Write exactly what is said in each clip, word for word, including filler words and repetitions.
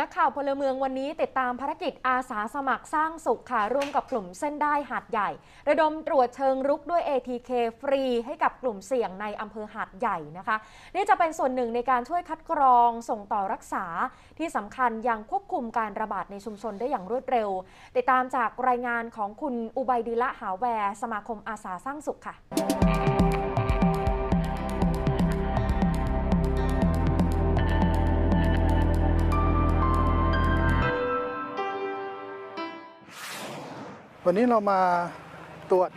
นักข่าวพลเมืองวันนี้ติดตามภารกิจอาสาสมัครสร้างสุขค่ะร่วมกับกลุ่มเส้นได้หาดใหญ่ระดมตรวจเชิงรุกด้วย เอ ที เค ฟรีให้กับกลุ่มเสี่ยงในอำเภอหาดใหญ่นะคะนี่จะเป็นส่วนหนึ่งในการช่วยคัดกรองส่งต่อรักษาที่สำคัญยังควบคุมการระบาดในชุมชนได้อย่างรวดเร็วติดตามจากรายงานของคุณอุบัยดีละหาแวร์สมาคมอาสาสร้างสุขค่ะวันนี้เรามาตรวจ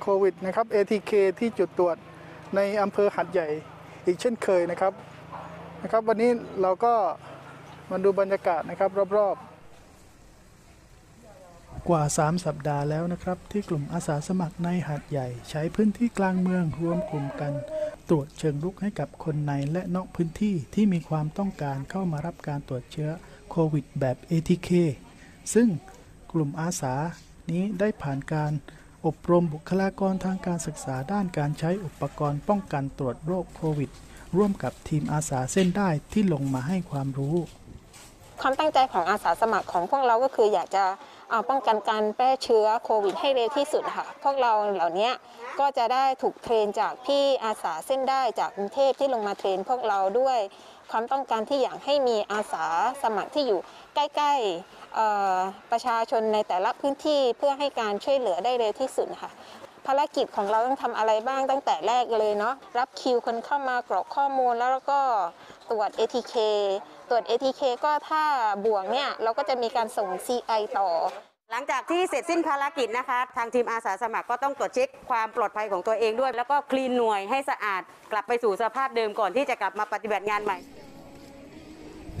โควิดนะครับ เอ ที เค ที่จุดตรวจในอำเภอหาดใหญ่อีกเช่นเคยนะครับนะครับวันนี้เราก็มาดูบรรยากาศนะครับรอบๆกว่าสามสัปดาห์แล้วนะครับที่กลุ่มอาสาสมัครในหาดใหญ่ใช้พื้นที่กลางเมืองรวมกลุ่มกันตรวจเชิงรุกให้กับคนในและนอกพื้นที่ที่มีความต้องการเข้ามารับการตรวจเชื้อโควิดแบบ เอ ที เค ซึ่งกลุ่มอาสานี้ได้ผ่านการอบรมบุคลากรทางการศึกษาด้านการใช้อุปกรณ์ป้องกันตรวจโรคโควิดร่วมกับทีมอาสาเส้นได้ที่ลงมาให้ความรู้ความตั้งใจของอาสาสมัครของพวกเราก็คืออยากจะเอาป้องกันการแพร่เชื้อโควิดให้เร็วที่สุดค่ะพวกเราเหล่านี้ก็จะได้ถูกเทรนจากพี่อาสาเส้นได้จากกรุงเทพที่ลงมาเทรนพวกเราด้วยความต้องการที่อยากให้มีอาสาสมัครที่อยู่ใกล้ๆประชาชนในแต่ละพื้นที่เพื่อให้การช่วยเหลือได้เร็วที่สุดค่ะภารกิจของเราต้องทำอะไรบ้างตั้งแต่แรกเลยเนาะรับคิวคนเข้ามากรอกข้อมูลแล้วก็ตรวจ เอ ที เค ตรวจ เอ ที เค ก็ถ้าบวกเนี่ยเราก็จะมีการส่ง ซี ไอ ต่อหลังจากที่เสร็จสิ้นภารกิจนะคะทางทีมอาสาสมัครก็ต้องตรวจเช็คความปลอดภัยของตัวเองด้วยแล้วก็คลีนหน่วยให้สะอาดกลับไปสู่สภาพเดิมก่อนที่จะกลับมาปฏิบัติงานใหม่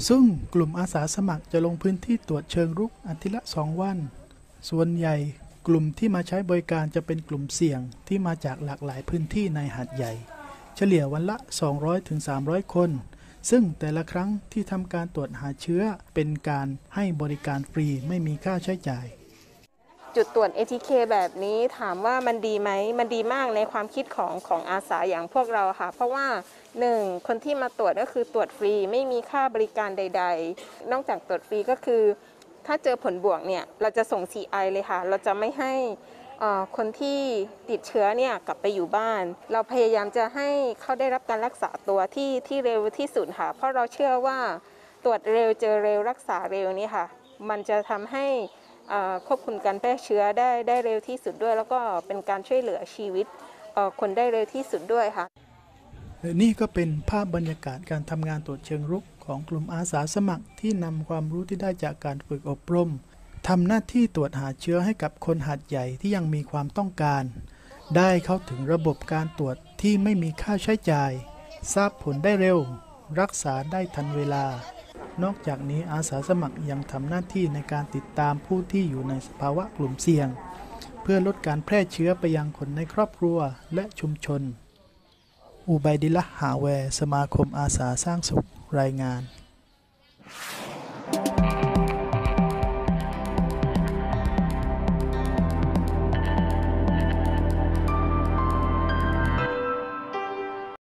ซึ่งกลุ่มอาสาสมัครจะลงพื้นที่ตรวจเชิงรุกอาทิตย์ละสองวันส่วนใหญ่กลุ่มที่มาใช้บริการจะเป็นกลุ่มเสี่ยงที่มาจากหลากหลายพื้นที่ในหาดใหญ่เฉลี่ยวันละ สองร้อยถึงสามร้อย คนซึ่งแต่ละครั้งที่ทำการตรวจหาเชื้อเป็นการให้บริการฟรีไม่มีค่าใช้จ่ายจุดตรวจ เอ ที เค แบบนี้ถามว่ามันดีไหมมันดีมากในความคิดของของอาสาอย่างพวกเราค่ะเพราะว่าหนึ่งคนที่มาตรวจก็คือตรวจฟรีไม่มีค่าบริการใดๆนอกจากตรวจฟรีก็คือถ้าเจอผลบวกเนี่ยเราจะส่ง ซี ไอ เลยค่ะเราจะไม่ให้คนที่ติดเชื้อเนี่ยกลับไปอยู่บ้านเราพยายามจะให้เขาได้รับการรักษาตัวที่ที่เร็วที่สุดค่ะเพราะเราเชื่อว่าตรวจเร็วเจอเร็วรักษาเร็วนี่ค่ะมันจะทำให้ควบคุมการแพร่เชื้อได้ได้เร็วที่สุดด้วยแล้วก็เป็นการช่วยเหลือชีวิตคนได้เร็วที่สุดด้วยค่ะนี่ก็เป็นภาพบรรยากาศการทำงานตรวจเชิงรุกของกลุ่มอาสาสมัครที่นำความรู้ที่ได้จากการฝึกอบรมทำหน้าที่ตรวจหาเชื้อให้กับคนหาดใหญ่ที่ยังมีความต้องการได้เข้าถึงระบบการตรวจที่ไม่มีค่าใช้จ่ายทราบผลได้เร็วรักษาได้ทันเวลานอกจากนี้อาสาสมัครยังทำหน้าที่ในการติดตามผู้ที่อยู่ในสภาวะกลุ่มเสี่ยงเพื่อลดการแพร่เชื้อไปยังคนในครอบครัวและชุมชนอุบัยดิละหาแวร์สมาคมอาสาสร้างสุขรายงาน